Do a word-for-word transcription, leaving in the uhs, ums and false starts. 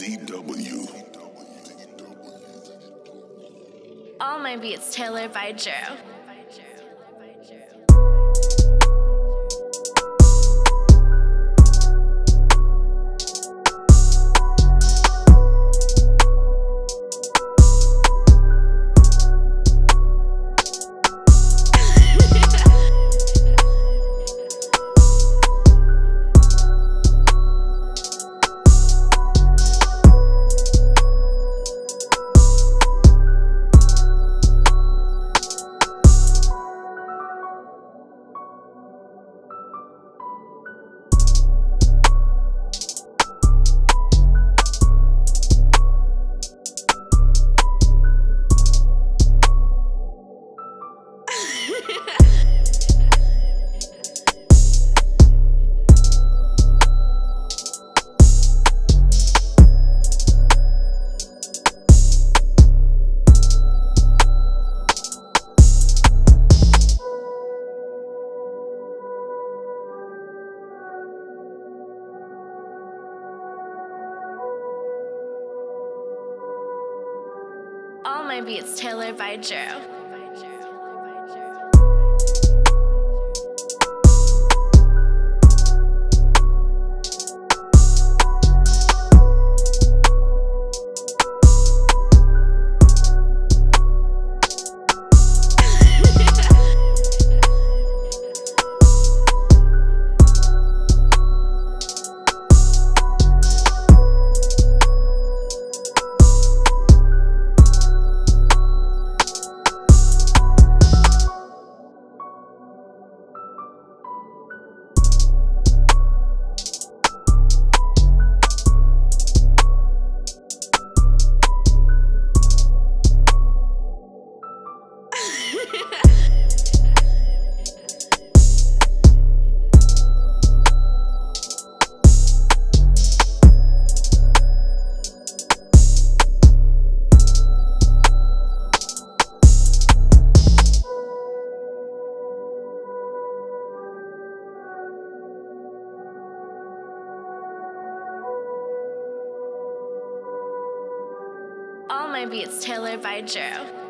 D W. All my beats tailored by Drew. All my beats tailored by Drew. All my beats tailored by Drew.